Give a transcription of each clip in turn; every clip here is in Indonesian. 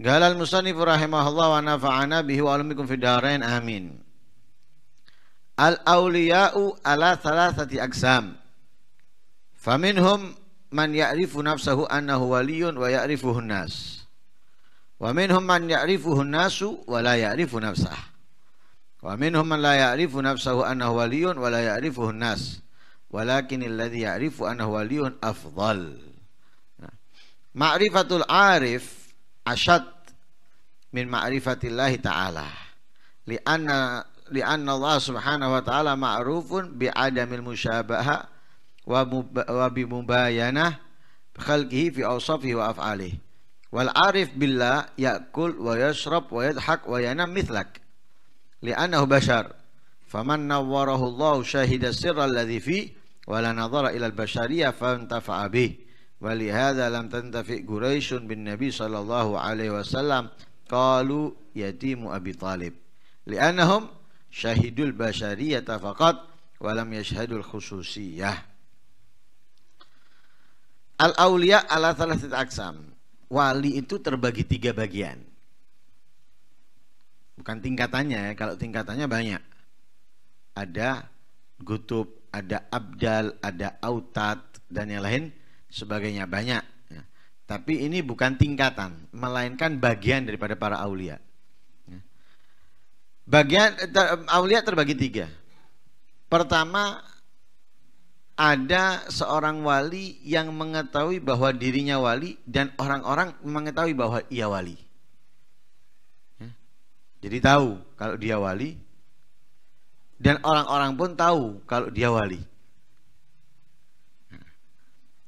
Galal musannifu rahimahullah wa nafa'ana bihi wa alumikum fidarain amin. Al-awliya'u ala thalathati aksam. Faminhum man ya'rifu nafsahu annahu waliyun wa ya'rifuhu nas. Wa minhum man ya'rifuhu nasu wa la ya'rifu nafsah. Wa minhum man la ya'rifu nafsahu annahu waliyun wa la ya'rifuhu nas. Walakin alladhi ya'rifu annahu waliyun afdal. Ma'rifatul arif asyad min ma'rifatillahi ta'ala li'anna Allah subhanahu wa ta'ala ma'rufun bi'adamil musyabaha wa bimubayanah khalqihi fi awsafihi wa af'alih wal arif billah ya'kul wa yashrab wa yadhak wa yanam mithlak li'annahu bashar faman nawwarahu Allah syahida sirra alladhi fi wa la nadhara ilal bashariyah fantafa'a bih. Walihada lam tantafi Quraisyun bin Nabi sallallahu alaihi wasallam qalu yatimu Abi Talib li'annahum syahidul basyariyata faqat wa lam yashhadul khususiyah. Al-awliya ala thalathati aqsam. Wali itu terbagi tiga bagian. Bukan tingkatannya ya, kalau tingkatannya banyak. Ada gutub, ada abdal, ada autat dan yang lain sebagainya banyak ya. Tapi ini bukan tingkatan, melainkan bagian daripada para aulia ya. Bagian aulia terbagi tiga. Pertama, ada seorang wali yang mengetahui bahwa dirinya wali dan orang-orang mengetahui bahwa ia wali ya. Jadi tahu kalau dia wali dan orang-orang pun tahu kalau dia wali.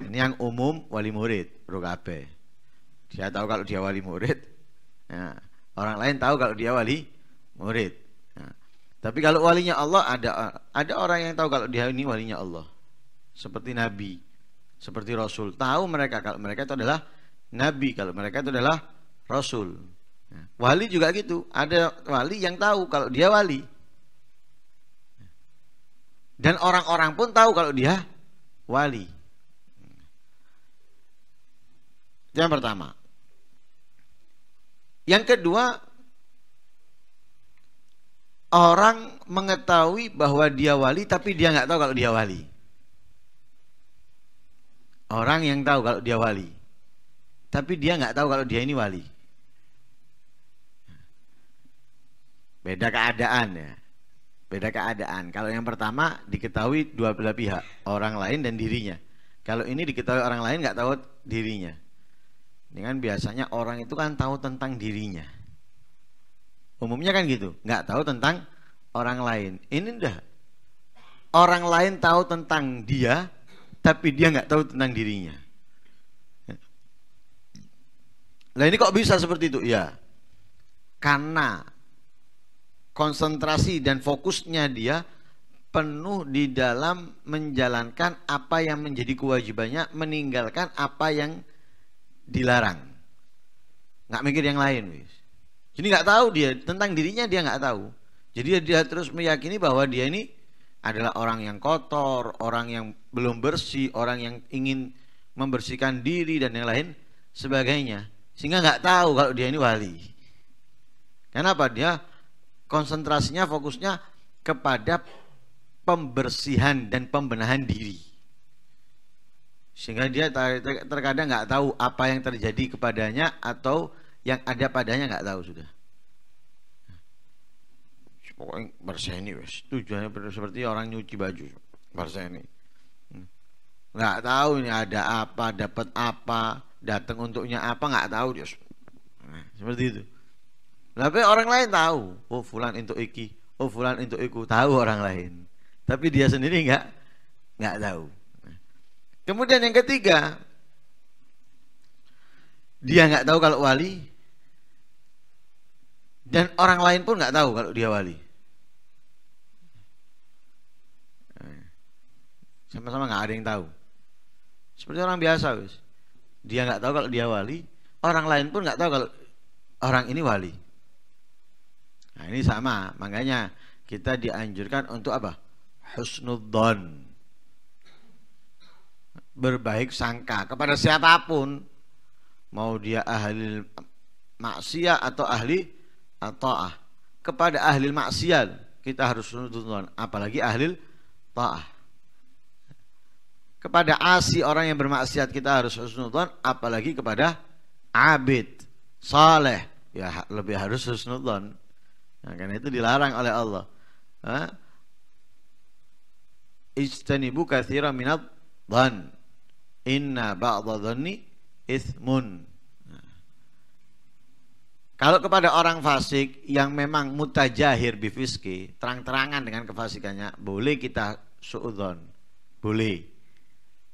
Ini yang umum, wali murid rokape. Dia tahu kalau dia wali murid ya. Orang lain tahu kalau dia wali murid ya. Tapi kalau walinya Allah, ada orang yang tahu kalau dia ini walinya Allah. Seperti Nabi, seperti Rasul. Tahu mereka kalau mereka itu adalah Nabi, kalau mereka itu adalah Rasul ya. Wali juga gitu. Ada wali yang tahu kalau dia wali dan orang-orang pun tahu kalau dia wali. Yang pertama. Yang kedua, orang mengetahui bahwa dia wali tapi dia nggak tahu kalau dia wali. Orang yang tahu kalau dia wali tapi dia nggak tahu kalau dia ini wali. Beda keadaan ya. Beda keadaan. Kalau yang pertama diketahui dua belah pihak, orang lain dan dirinya. Kalau ini diketahui orang lain nggak tahu dirinya. Dengan biasanya orang itu kan tahu tentang dirinya. Umumnya kan gitu, nggak tahu tentang orang lain. Ini udah, orang lain tahu tentang dia, tapi dia nggak tahu tentang dirinya. Nah ini kok bisa seperti itu? Ya, karena konsentrasi dan fokusnya dia penuh di dalam menjalankan apa yang menjadi kewajibannya, meninggalkan apa yang dilarang, nggak mikir yang lain wis. Jadi nggak tahu dia tentang dirinya, dia nggak tahu. Jadi dia terus meyakini bahwa dia ini adalah orang yang kotor, orang yang belum bersih, orang yang ingin membersihkan diri dan yang lain sebagainya. Sehingga nggak tahu kalau dia ini wali. Kenapa? Dia konsentrasinya, fokusnya kepada pembersihan dan pembenahan diri. Sehingga dia terkadang nggak tahu apa yang terjadi kepadanya atau yang ada padanya, nggak tahu sudah. Pokoknya berseni wes, tujuannya seperti orang nyuci baju berseni. Nggak tahu ini ada apa, dapat apa, datang untuknya apa, nggak tahu dia. Seperti itu. Tapi orang lain tahu. Oh fulan untuk iki, oh fulan untuk iku, tahu orang lain. Tapi dia sendiri nggak tahu. Kemudian yang ketiga, dia nggak tahu kalau wali dan orang lain pun nggak tahu kalau dia wali. Sama-sama nggak ada yang tahu. Seperti orang biasa, wis. Dia nggak tahu kalau dia wali, orang lain pun nggak tahu kalau orang ini wali. Nah ini sama, makanya kita dianjurkan untuk apa? Husnudzon, berbaik sangka kepada siapapun, mau dia ahli maksiat atau ahli ta'ah. Kepada ahli maksiat kita harus tuntutan, apalagi ahli ta'ah. Kepada asi, orang yang bermaksiat, kita harus husnudzon, apalagi kepada abid saleh, ya lebih harus husnudzon. Nah, karena itu dilarang oleh Allah. Ijtanibu katsiran minadh dhann. Inna ba'dha dhanni itsmun. Kalau kepada orang fasik yang memang mutajahir bifiski, terang-terangan dengan kefasikannya, boleh kita suudzon. Boleh.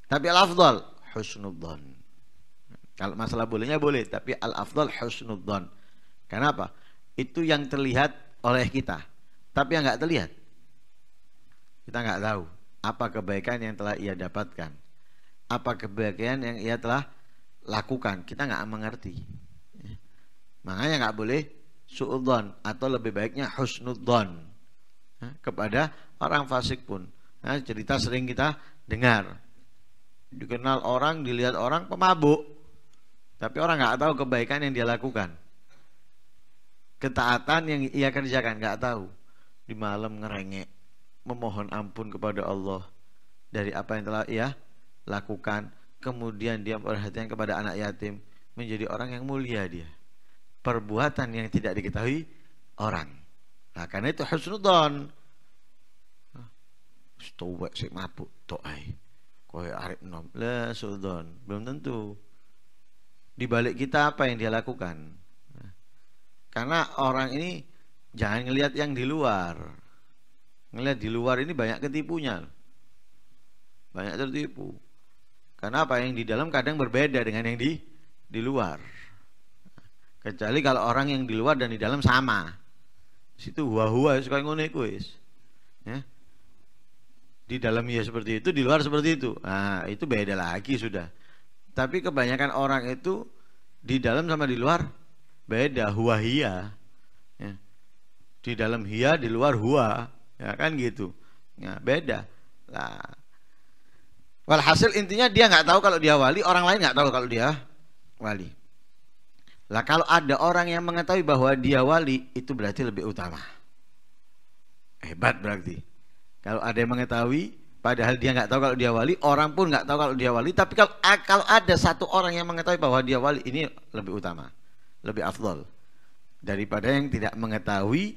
Tapi al-afdal husnudzon. Kalau masalah bolehnya boleh, tapi al-afdal husnudzon. Kenapa? Itu yang terlihat oleh kita, tapi yang nggak terlihat. Kita nggak tahu apa kebaikan yang telah ia dapatkan, apa kebaikan yang ia telah lakukan. Kita nggak mengerti. Makanya nggak boleh suudzon, atau lebih baiknya husnudzon kepada orang fasik pun. Nah, cerita sering kita dengar. Dikenal orang, dilihat orang pemabuk, tapi orang nggak tahu kebaikan yang dia lakukan, ketaatan yang ia kerjakan, nggak tahu. Di malam ngerengek, memohon ampun kepada Allah dari apa yang telah ia lakukan. Kemudian dia perhatian kepada anak yatim, menjadi orang yang mulia dia. Perbuatan yang tidak diketahui orang. Nah, karena itu husnudzon. Stowek si mabuk to'ai koe arif nom la sudon, belum tentu. Di balik kita apa yang dia lakukan. Karena orang ini jangan ngelihat yang di luar. Ngelihat di luar ini banyak ketipunya. Banyak tertipu. Karena apa yang di dalam kadang berbeda dengan yang di luar. Kecuali kalau orang yang di luar dan di dalam sama. Situ huwa-huwa suka ngene kuis. Ya. Di dalam ya seperti itu, di luar seperti itu. Nah, itu beda lagi sudah. Tapi kebanyakan orang itu di dalam sama di luar beda, huwa hiya. Ya. Di dalam hiya, di luar huwa, ya kan gitu. Nah, beda. Nah. Walhasil intinya dia nggak tahu kalau dia wali, orang lain nggak tahu kalau dia wali. Lah kalau ada orang yang mengetahui bahwa dia wali, itu berarti lebih utama. Hebat berarti. Kalau ada yang mengetahui, padahal dia nggak tahu kalau dia wali, orang pun nggak tahu kalau dia wali. Tapi kalau ada satu orang yang mengetahui bahwa dia wali, ini lebih utama, lebih afdol daripada yang tidak mengetahui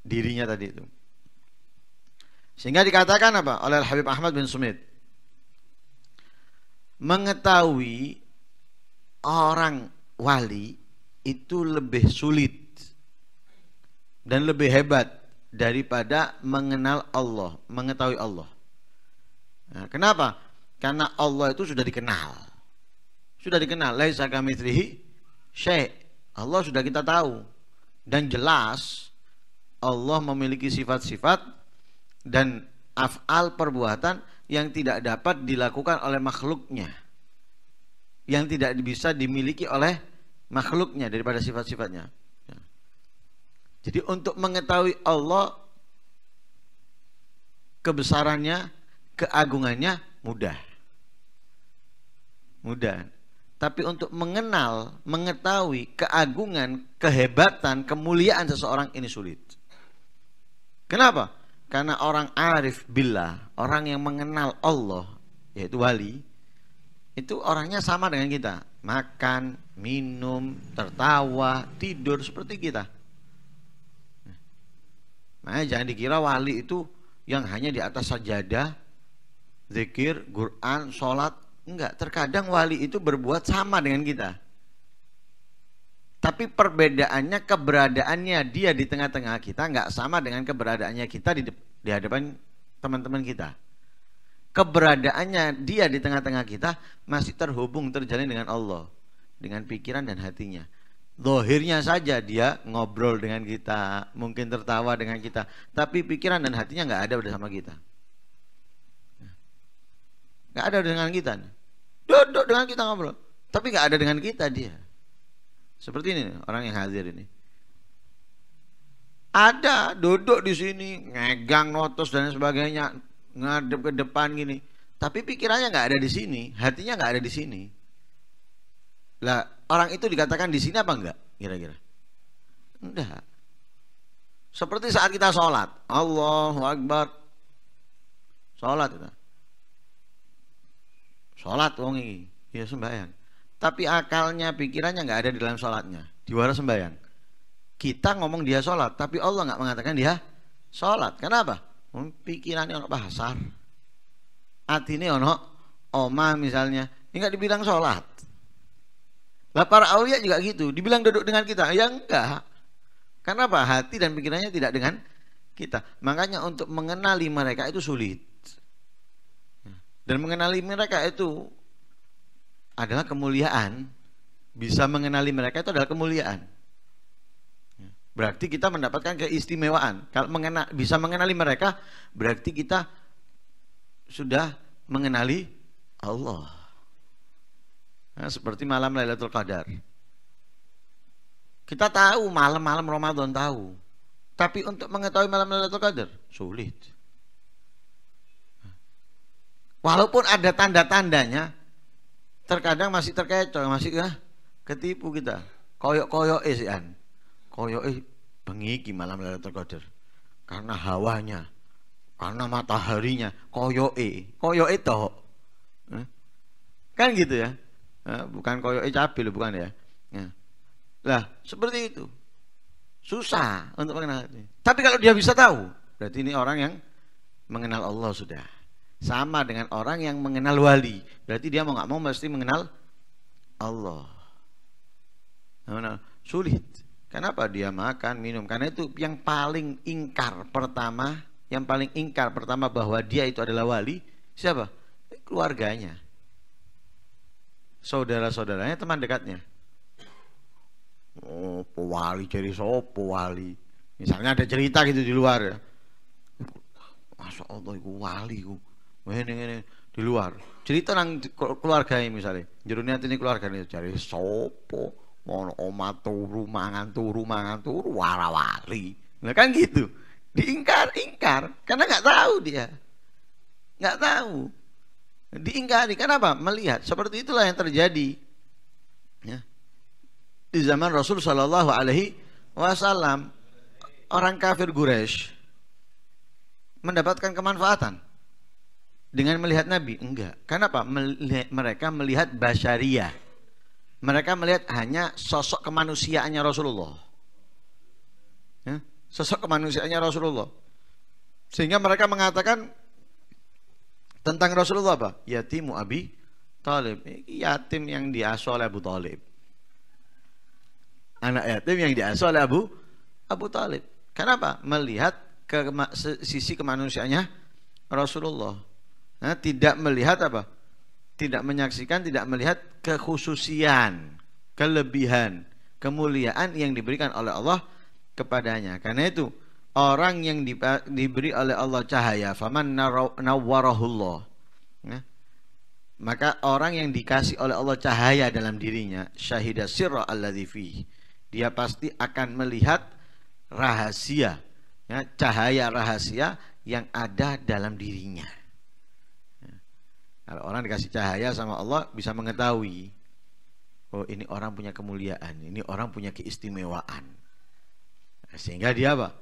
dirinya tadi itu. Sehingga dikatakan apa oleh Habib Ahmad bin Sumit, mengetahui orang wali itu lebih sulit dan lebih hebat daripada mengenal Allah, mengetahui Allah. Nah, kenapa? Karena Allah itu sudah dikenal. Sudah dikenal. Laisa kamitslihi syai'. Allah sudah kita tahu. Dan jelas Allah memiliki sifat-sifat dan af'al perbuatan yang tidak dapat dilakukan oleh makhluknya, yang tidak bisa dimiliki oleh makhluknya daripada sifat-sifatnya. Jadi untuk mengetahui Allah, kebesarannya, keagungannya mudah. Mudah. Tapi untuk mengenal, mengetahui keagungan, kehebatan, kemuliaan seseorang ini sulit. Kenapa? Karena orang arif billah, orang yang mengenal Allah, yaitu wali, itu orangnya sama dengan kita. Makan, minum, tertawa, tidur seperti kita. Nah, jangan dikira wali itu yang hanya di atas sajadah, zikir, Quran, sholat. Enggak, terkadang wali itu berbuat sama dengan kita. Tapi perbedaannya, keberadaannya dia di tengah-tengah kita nggak sama dengan keberadaannya kita di hadapan teman-teman kita. Keberadaannya dia di tengah-tengah kita masih terhubung, terjalin dengan Allah, dengan pikiran dan hatinya. Zahirnya saja dia ngobrol dengan kita, mungkin tertawa dengan kita, tapi pikiran dan hatinya nggak ada bersama kita. Nggak ada dengan kita. Duduk dengan kita ngobrol, tapi nggak ada dengan kita dia. Seperti ini orang yang hadir ini. Ada duduk di sini, ngegang notos dan sebagainya, ngadep ke depan gini, tapi pikirannya nggak ada di sini, hatinya nggak ada di sini. Lah orang itu dikatakan di sini apa enggak? Kira-kira enggak. Seperti saat kita sholat, Allahu Akbar, sholat kita, sholat wong iki, ya sembahyang. Tapi akalnya, pikirannya nggak ada di dalam sholatnya, diwara sembahyang. Kita ngomong dia sholat, tapi Allah nggak mengatakan dia sholat. Kenapa? Pikirannya ono pasar, atine ono omah misalnya, ini nggak dibilang sholat. Lah para aulia juga gitu, dibilang duduk dengan kita, ya enggak. Kenapa? Hati dan pikirannya tidak dengan kita. Makanya untuk mengenali mereka itu sulit. Dan mengenali mereka itu adalah kemuliaan. Bisa mengenali mereka itu adalah kemuliaan. Berarti kita mendapatkan keistimewaan. Kalau bisa mengenali mereka, berarti kita sudah mengenali Allah. Nah, seperti malam Lailatul Qadar. Kita tahu malam-malam Ramadan tahu. Tapi untuk mengetahui malam Lailatul Qadar sulit. Walaupun ada tanda-tandanya, terkadang masih terkecoh, masih ketipu kita. Koyok-koyok isian, koyok bengi malam Lailatul Qadar. Karena hawanya, karena mataharinya, koyok itu, kan gitu ya? Bukan koyok cabai, bukan ya? Lah seperti itu, susah untuk mengenal. Tapi kalau dia bisa tahu, berarti ini orang yang mengenal Allah sudah. Sama dengan orang yang mengenal wali, berarti dia mau nggak mau mesti mengenal Allah. Sulit. Kenapa? Dia makan, minum. Karena itu yang paling ingkar pertama, yang paling ingkar pertama bahwa dia itu adalah wali, siapa? Keluarganya, saudara-saudaranya, teman dekatnya. Oh, pewali jadi sopo wali. Misalnya ada cerita gitu di luar ya, Masya Allah, iku wali iku. Ngene-ngene di luar. Cerita nang keluargane misale. Jerone atine keluargane jare sopo? Ono omah turu mangan turu wara-wali. Nah kan gitu. Diingkar-ingkar karena nggak tahu dia. Nggak tahu. Diingkari karena apa? Melihat. Seperti itulah yang terjadi. Ya. Di zaman Rasul sallallahu alaihi wasallam, orang kafir Quraisy mendapatkan kemanfaatan dengan melihat Nabi? Enggak. Kenapa? Mereka melihat basyariah. Mereka melihat hanya sosok kemanusiaannya Rasulullah. Ya, sosok kemanusiaannya Rasulullah. Sehingga mereka mengatakan tentang Rasulullah apa? Yatimu Abi Thalib. Yatim yang diasuh oleh Abu Thalib. Anak yatim yang diasuh oleh Abu Thalib. Kenapa? Melihat sisi kemanusiaannya Rasulullah. Nah, tidak melihat apa? Tidak menyaksikan, tidak melihat kekhususian, kelebihan, kemuliaan yang diberikan oleh Allah kepadanya. Karena itu orang yang diberi oleh Allah cahaya, faman nawwarahullah, nah, maka orang yang dikasih oleh Allah cahaya dalam dirinya, syahida sirra alladzi fihi, dia pasti akan melihat rahasia. Ya, cahaya rahasia yang ada dalam dirinya. Ya. Kalau orang dikasih cahaya sama Allah bisa mengetahui, oh ini orang punya kemuliaan, ini orang punya keistimewaan. Nah, sehingga dia apa?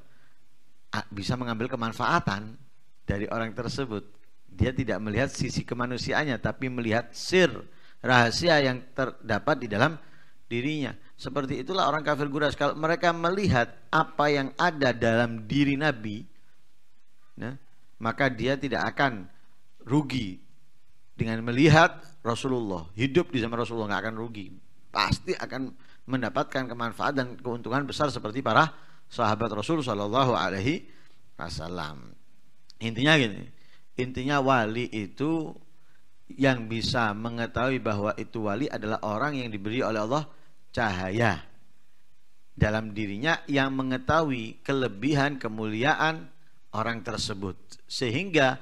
Bisa mengambil kemanfaatan dari orang tersebut. Dia tidak melihat sisi kemanusiaannya, tapi melihat sir, rahasia yang terdapat di dalam dirinya. Seperti itulah orang kafir Quraisy. Kalau mereka melihat apa yang ada dalam diri Nabi, nah, maka dia tidak akan rugi dengan melihat Rasulullah. Hidup di zaman Rasulullah nggak akan rugi, pasti akan mendapatkan kemanfaatan dan keuntungan besar seperti para sahabat Rasul Shallallahu Alaihi Wasallam. Intinya gini, intinya wali itu yang bisa mengetahui bahwa itu wali adalah orang yang diberi oleh Allah cahaya dalam dirinya yang mengetahui kelebihan kemuliaan orang tersebut, sehingga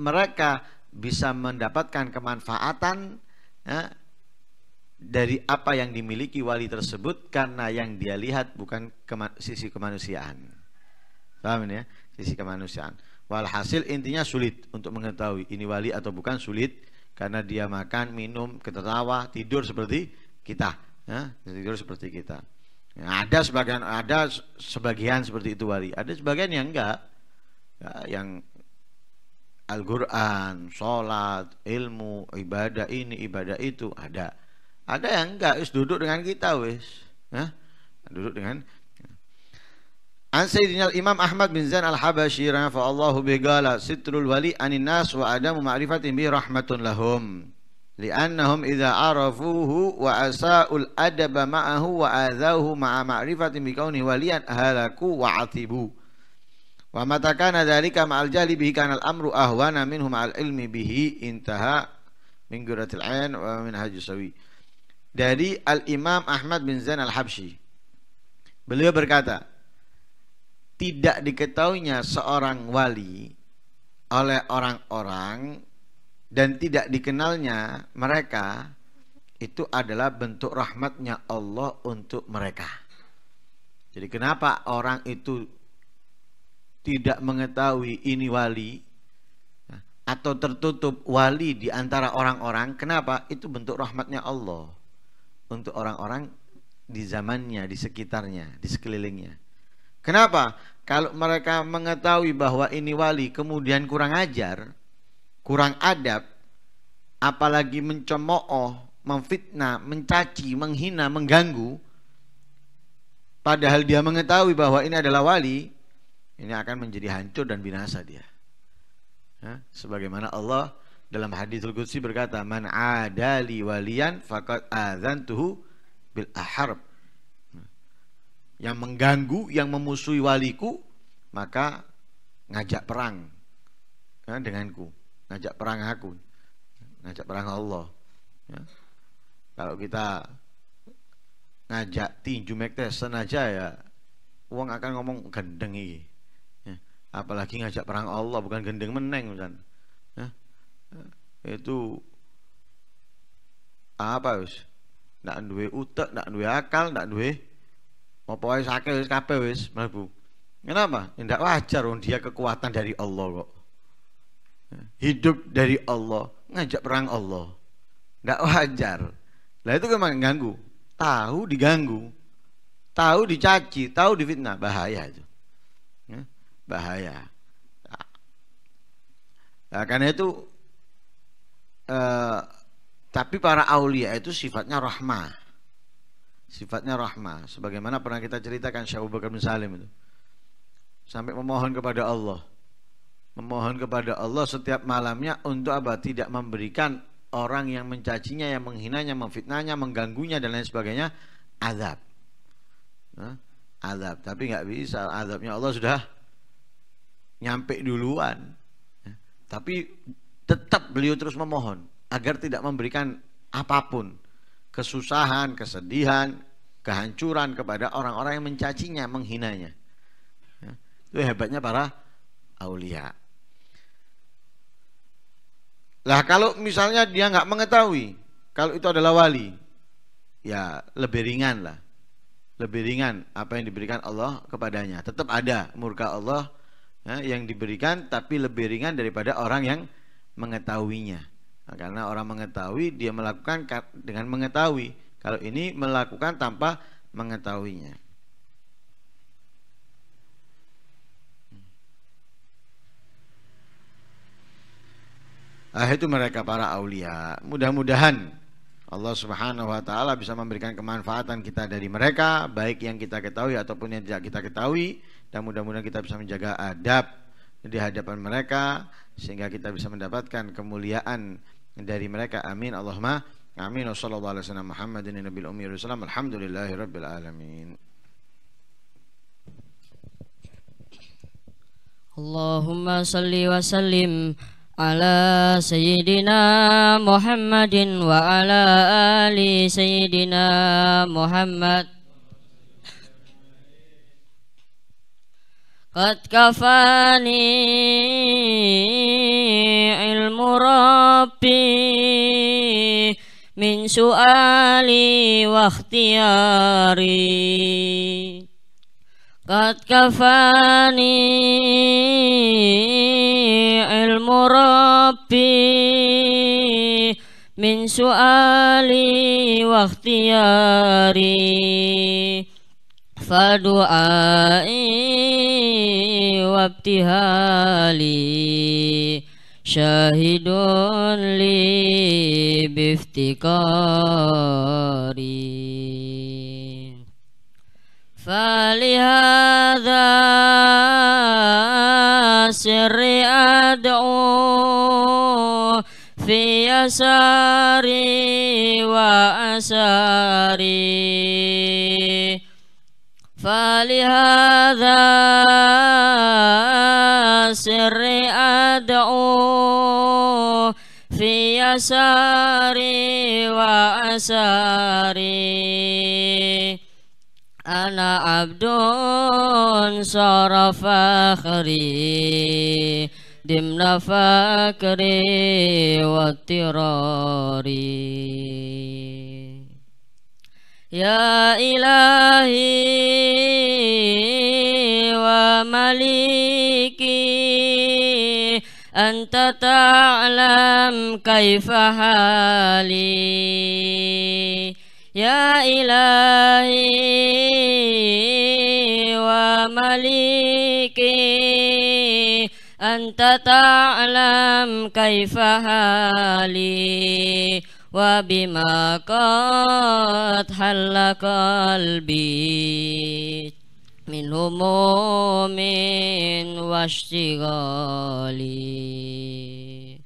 mereka bisa mendapatkan kemanfaatan ya, dari apa yang dimiliki wali tersebut, karena yang dia lihat bukan sisi kemanusiaan. Paham ya? Sisi kemanusiaan. Walhasil intinya sulit untuk mengetahui ini wali atau bukan, sulit karena dia makan, minum, ketawa, tidur seperti kita, tidur seperti kita. Nah, ada sebagian seperti itu wali, ada sebagian yang enggak, yang Al-Quran, sholat, ilmu, ibadah ini, ibadah itu, ada yang enggak, wis duduk dengan kita wis, duduk dengan. An Sayyidina Imam Ahmad bin Zain Al-Habashi rafa'allahu biqala sitrul wali anin nas wa adamu ma'rifatin bi rahmatun lahum li'annahum idza arafuhu wa asa'ul adaba ma'ahu wa adzahu ma'a ma'rifatin bi kauni waliyan halaku wa atibu. Wa mata kana dzalika ma'al jahli bihi kana al-amru ahwana minhum al-ilmi bihi intaha min qurratil 'ain wa min hajsawi. Dari Al-Imam Ahmad bin Zain Al-Habashi, beliau berkata, tidak diketahuinya seorang wali oleh orang-orang dan tidak dikenalnya mereka itu adalah bentuk rahmatnya Allah untuk mereka. Jadi kenapa orang itu tidak mengetahui ini wali atau tertutup wali di antara orang-orang? Kenapa? Itu bentuk rahmatnya Allah untuk orang-orang di zamannya, di sekitarnya, di sekelilingnya. Kenapa? Kalau mereka mengetahui bahwa ini wali kemudian kurang ajar, kurang adab, apalagi mencemooh, memfitnah, mencaci, menghina, mengganggu, padahal dia mengetahui bahwa ini adalah wali, ini akan menjadi hancur dan binasa dia. Sebagaimana Allah dalam haditsul qudsi berkata, man adali waliyan faqad adzantuhu bil aharb. Yang mengganggu, yang memusuhi waliku, maka ngajak perang denganku, ngajak perang aku, ngajak perang Allah. Kalau kita ngajak tinju McTyson aja ya, uang akan ngomong gendeng ini. Apalagi ngajak perang Allah, bukan gendeng meneng kan? Itu apa wis? Ndak duwe utek, ndak duwe akal, ndak duwe apa wis akeh wis kabeh wis mlebu. Kenapa? Ndak wajar, dia kekuatan dari Allah kok. Hidup dari Allah, ngajak perang Allah. Ndak wajar. Lah itu memang mengganggu. Tahu diganggu, tahu dicaci, tahu difitnah, bahaya itu. Bahaya. Nah, karena itu tapi para aulia itu sifatnya rahmah. Sifatnya rahmah, sebagaimana pernah kita ceritakan Syekh Abu Bakar bin Salim itu sampai memohon kepada Allah, memohon kepada Allah setiap malamnya untuk apa? Tidak memberikan orang yang mencacinya, yang menghinanya, memfitnahnya, mengganggunya dan lain sebagainya azab, azab. Tapi nggak bisa, azabnya Allah sudah nyampe duluan. Tapi tetap beliau terus memohon agar tidak memberikan apapun, kesusahan, kesedihan, kehancuran kepada orang-orang yang mencacinya, menghinanya. Itu hebatnya para aulia. Lah kalau misalnya dia nggak mengetahui kalau itu adalah wali, ya lebih ringan lah, lebih ringan apa yang diberikan Allah kepadanya. Tetap ada murka Allah yang diberikan, tapi lebih ringan daripada orang yang mengetahuinya. Karena orang mengetahui, dia melakukan dengan mengetahui. Kalau ini melakukan tanpa mengetahuinya. Itu mereka para aulia. Mudah-mudahan Allah Subhanahu wa Ta'ala bisa memberikan kemanfaatan kita dari mereka, baik yang kita ketahui ataupun yang tidak kita ketahui. Dan mudah-mudahan kita bisa menjaga adab di hadapan mereka, sehingga kita bisa mendapatkan kemuliaan dari mereka. Amin Allahumma amin. Wassallallahu alaihi wasallam Muhammadin nabil ummi wasallam. Alhamdulillahi rabbil alamin. Allahumma salli wa sallim ala sayyidina Muhammadin wa ala ali sayyidina Muhammad. Qad kafani ilmu Rabbi min su'ali wa ikhtiyari. Qad kafani ilmu Rabbi min su'ali wa ikhtiyari fadu'ai wa ibtihali syahidun li biftikari falihadha sirri ad'u fi asari wa asari falihadha sirri ad'u fi asari wa asari ana abdun sarafa fakhri dimna fakri wa tirari ya ilahi wa maliki anta ta'lam kaifa hali ya ilahi wa maliki anta ta'lam kaifa hali wa bima qad halla qalbi min humumin washtigali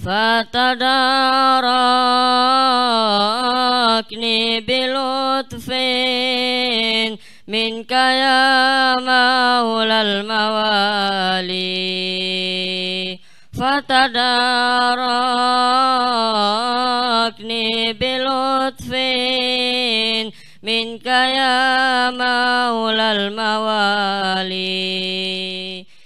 fatadarakni bilutfin minka ya maulal mawali fatadarakni bilutfin minka ya maulal mawali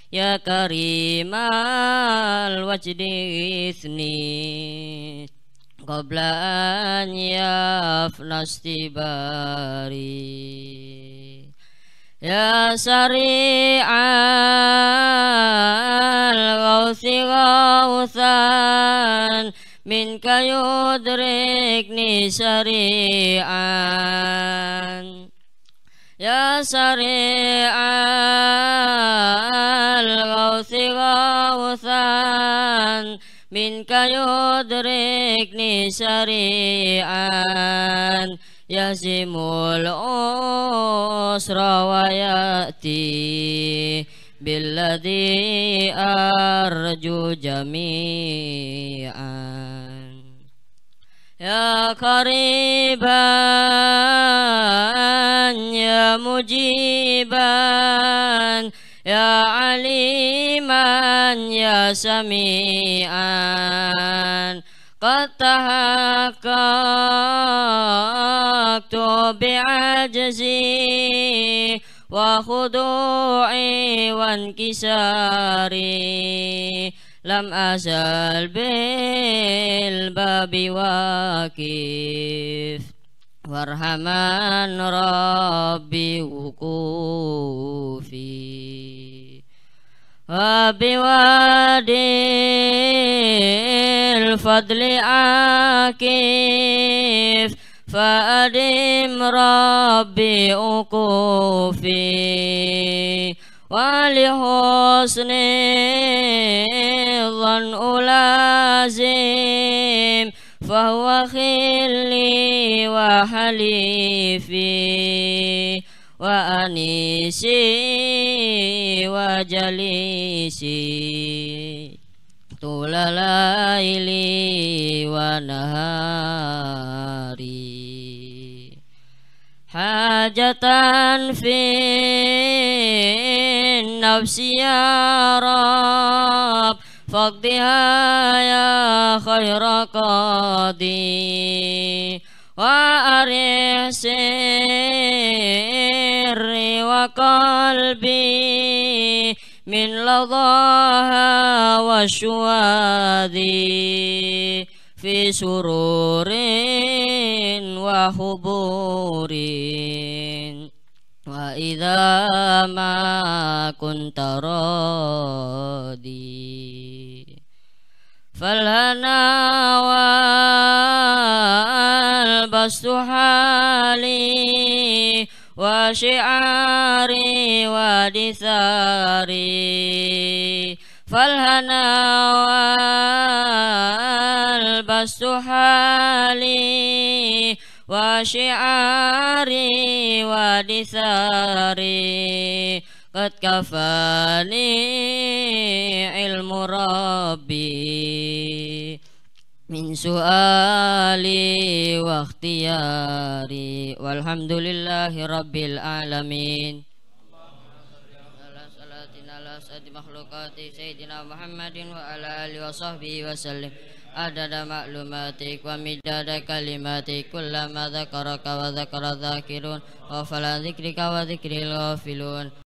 ya karimal wajdi isni qabla an yafnastibari ya sari'al gawthi gawthan minka yudrikni sari'an ya sari'al gawthi gawthan minka yudrikni sari'an yasimul usra wa ya'ti billadhi arju jami'an ya qariban ya mujiban ya aliman ya sami'an qad tahaqqaqtu bi'ajzi wa khudu'i wa inkisari lam azal bil babi waqif warhaman rabbi wuqufi wa biwadil fadli akif fa'adim rabbi ukufi wa lihusni dhan ulazim fahuwa khilli wa halifi wa anisi wa jalisi tulalaili wa nahari hajatan fin nafsi ya Rabb faqdiha ya khaira qadi wa arih sirri wa qalbi min ladhaha wa syuadhi fi sururin wa huburin wa idha ma kunta radi falhana wa والسحالي وشعاري ودثاري فالهنا والبس حالي وشعاري ودثاري قد كفاني علم ربي min su'ali wa ikhtiyari walhamdulillahi rabbil alamin. Allahumma salli ala sayyidina makhlukati sayyidina Muhammadin wa ala alihi wa sahbihi wa sallim adada ma'lumatik wa midada kalimatik kullama dzakaraka wa dzakara dzakirun wa fala dzikrika wa dzikril ghafilun.